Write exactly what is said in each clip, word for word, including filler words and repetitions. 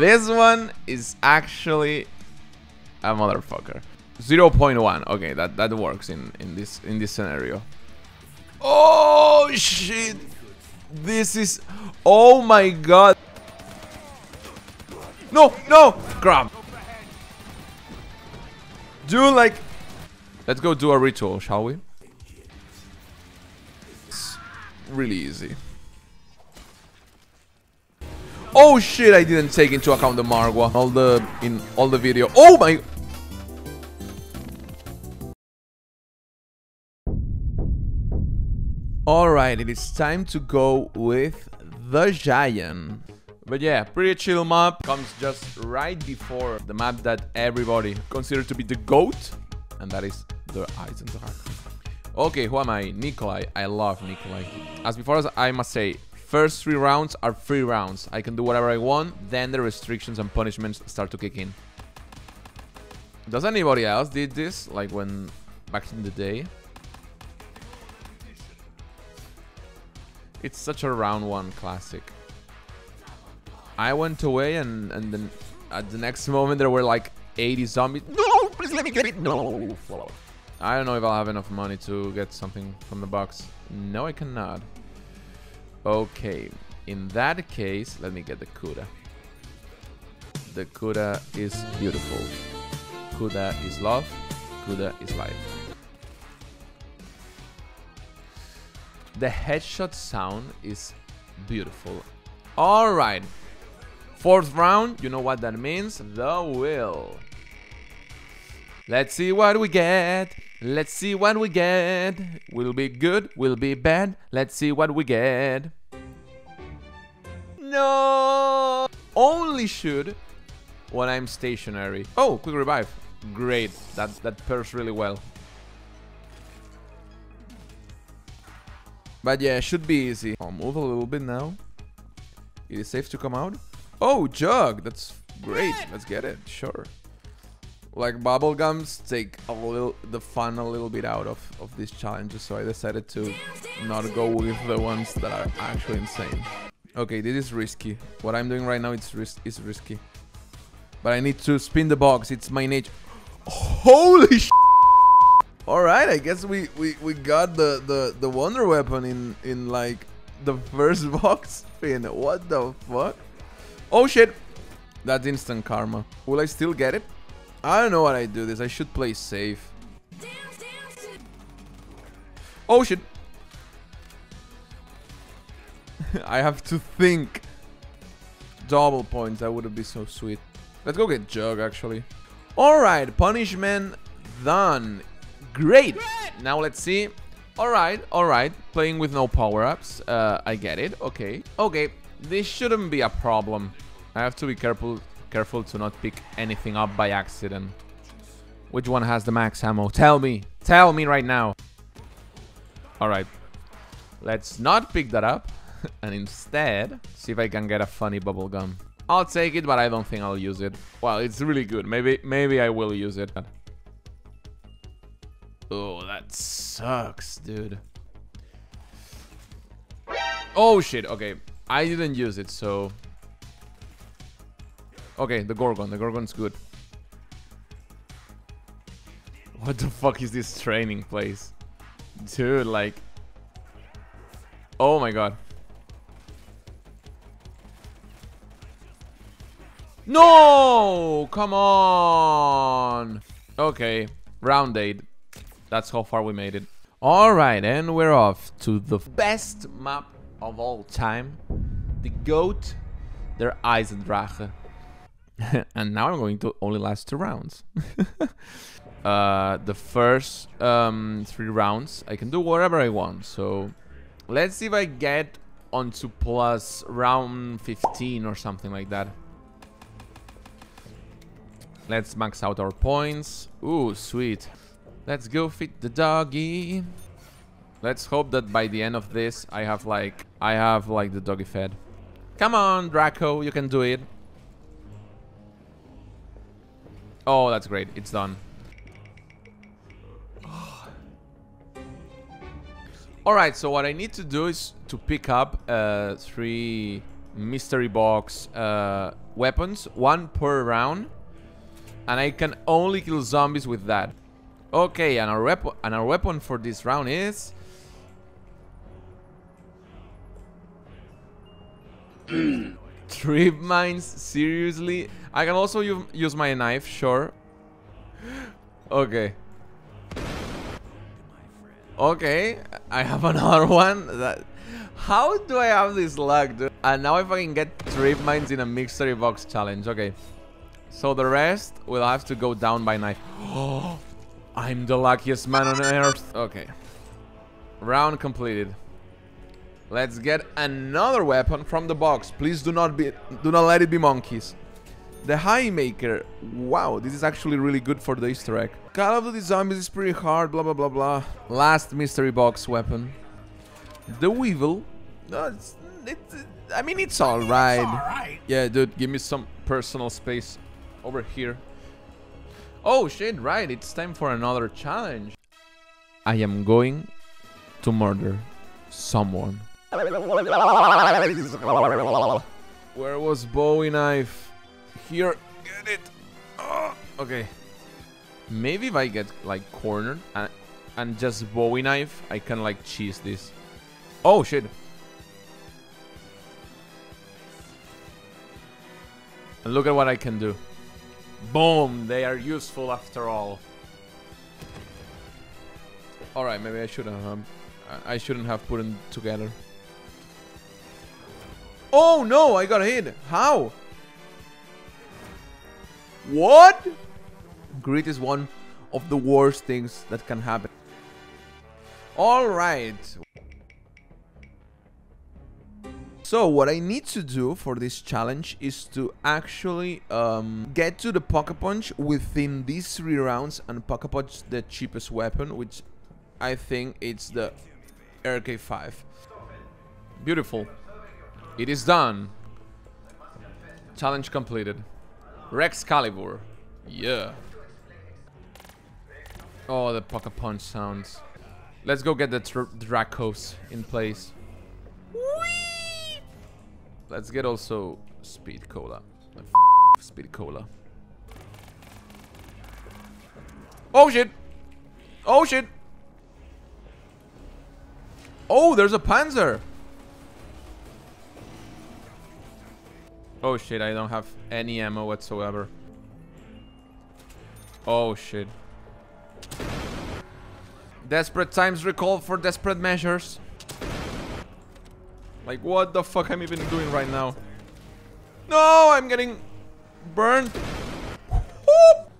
This one is actually a motherfucker. zero point one. Okay, that that works in in this in this scenario. Oh shit! This is. Oh my god! No, no! Crap! Do like. Let's go do a ritual, shall we? It's really easy. Oh shit! I didn't take into account the Marwa. All the in all the video. Oh my. Alright, it is time to go with The Giant. But yeah, pretty chill map. Comes just right before the map that everybody considers to be the GOAT. And that is the Eisendrache. Okay, who am I? Nikolai. I love Nikolai. As before, as I must say, first three rounds are free rounds. I can do whatever I want. Then the restrictions and punishments start to kick in. Does anybody else did this? Like when back in the day? It's such a round one classic. I went away and, and then at the next moment there were like eighty zombies. No, please let me get it. No. I don't know if I'll have enough money to get something from the box. No, I cannot. Okay. In that case, let me get the Kuda. The Kuda is beautiful. Kuda is love. Kuda is life. The headshot sound is beautiful. All right, fourth round. You know what that means? The will. Let's see what we get. Let's see what we get. Will be good. Will be bad. Let's see what we get. No. Only shoot when I'm stationary. Oh, quick revive. Great. That that pairs really well. But yeah, it should be easy. I'll move a little bit now. It is safe to come out. Oh, jug! That's great. Let's get it. Sure. Like bubblegums take a little the fun a little bit out of, of these challenges, so I decided to not go with the ones that are actually insane. Okay, this is risky. What I'm doing right now it's ris is risky. But I need to spin the box. It's my nature. Holy shit! Alright, I guess we, we, we got the, the, the wonder weapon in, in like the first box spin. What the fuck? Oh shit! That's instant karma. Will I still get it? I don't know what I do this. I should play safe. Oh shit! I have to think. Double points, that would be so sweet. Let's go get Jug actually. Alright, punishment done. Great. Great! Now let's see. Alright, alright. Playing with no power-ups. Uh, I get it. Okay. Okay. This shouldn't be a problem. I have to be careful careful to not pick anything up by accident. Which one has the max ammo? Tell me. Tell me right now. Alright. Let's not pick that up. And instead, see if I can get a funny bubblegum. I'll take it, but I don't think I'll use it. Well, it's really good. Maybe, maybe I will use it. Oh, that sucks, dude. Oh, shit. Okay. I didn't use it, so... Okay, the Gorgon. The Gorgon's good. What the fuck is this training place? Dude, like... Oh, my God. No! Come on! Okay. Round eight. That's how far we made it. Alright, and we're off to the best map of all time. The GOAT, the Eisendrache. And now I'm going to only last two rounds. uh, the first um, three rounds, I can do whatever I want. So let's see if I get onto plus round fifteen or something like that. Let's max out our points. Ooh, sweet. Let's go feed the doggy. Let's hope that by the end of this, I have like, I have like the doggy fed. Come on, Draco, you can do it. Oh, that's great. It's done. All right. So what I need to do is to pick up uh, three mystery box uh, weapons, one per round, and I can only kill zombies with that. Okay, and our, wep and our weapon for this round is... Trip mines, seriously? I can also use my knife, sure. Okay. Okay, I have another one. That... How do I have this luck, dude? And now I fucking get trip mines in a mystery box challenge. Okay. So the rest will have to go down by knife. Oh, I'm the luckiest man on earth. Okay. Round completed. Let's get another weapon from the box. Please do not be do not let it be monkeys. The High Maker. Wow, this is actually really good for the Easter egg. Call of Duty Zombies is pretty hard, blah blah blah blah. Last mystery box weapon. The Weevil. No, it's, it's, I mean, it's alright. Right. Yeah, dude, give me some personal space over here. Oh shit, right, it's time for another challenge. I am going to murder someone. Where was Bowie knife? Here, get it. Oh, okay. Maybe if I get like cornered and, and just Bowie knife, I can like cheese this. Oh shit. And look at what I can do. Boom, they are useful after all. Alright, maybe I shouldn't have I shouldn't have put them together. Oh no, I got hit. How? What? Greed is one of the worst things that can happen. Alright. So what I need to do for this challenge is to actually um, get to the Poké Punch within these three rounds, and Poké Punch the cheapest weapon, which I think it's the R K five. Beautiful. It is done. Challenge completed. Rex Calibur. Yeah. Oh, the Poké Punch sounds. Let's go get the Dracos in place. Let's get also speed cola. F speed cola. Oh shit! Oh shit! Oh, there's a Panzer! Oh shit, I don't have any ammo whatsoever. Oh shit. Desperate times recall for desperate measures. Like, what the fuck I'm even doing right now? No, I'm getting burned. Whoop.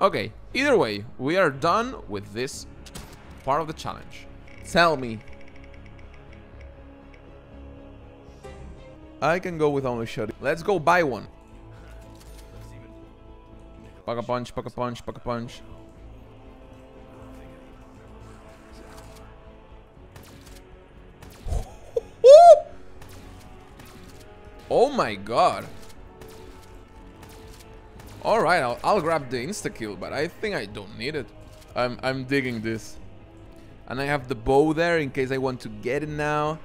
Okay, either way, we are done with this part of the challenge. Tell me. I can go with only shot. Let's go buy one. Pack a punch, pack a punch, pack a punch. Oh my god. Alright, I'll, I'll grab the insta-kill, but I think I don't need it. I'm, I'm digging this. And I have the bow there in case I want to get it now.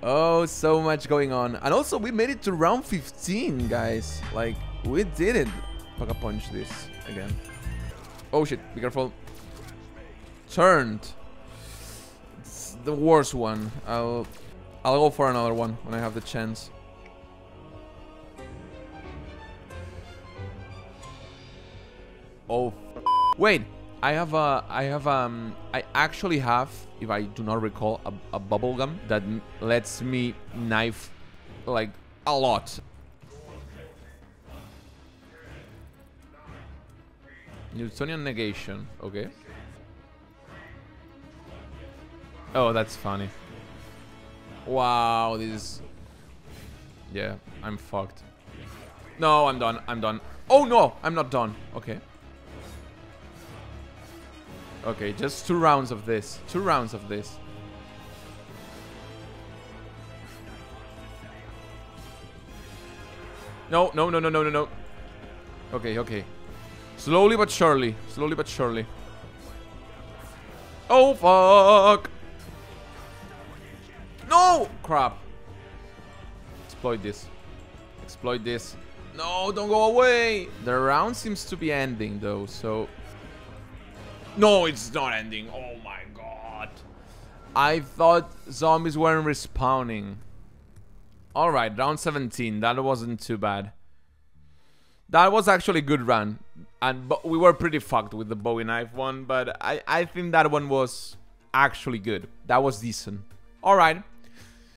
Oh, so much going on. And also, we made it to round fifteen, guys. Like, we did it. Poké Punch this again. Oh shit, be careful. Turned. It's the worst one. I'll, I'll go for another one when I have the chance. Oh, wait, I have a, I have um, I actually have, if I do not recall, a, a bubble gum that m lets me knife, like, a lot. Newtonian negation, okay. Oh, that's funny. Wow, this is, yeah, I'm fucked. No, I'm done, I'm done. Oh no, I'm not done, okay. Okay, just two rounds of this. Two rounds of this. No, no, no, no, no, no, no. Okay, okay. Slowly but surely. Slowly but surely. Oh, fuck! No! Crap. exploit this. Exploit this. No, don't go away. The round seems to be ending though, so... No, it's not ending. Oh my god. I thought zombies weren't respawning. Alright, round seventeen. That wasn't too bad. That was actually a good run. And but we were pretty fucked with the Bowie knife one, but I, I think that one was actually good. That was decent. Alright.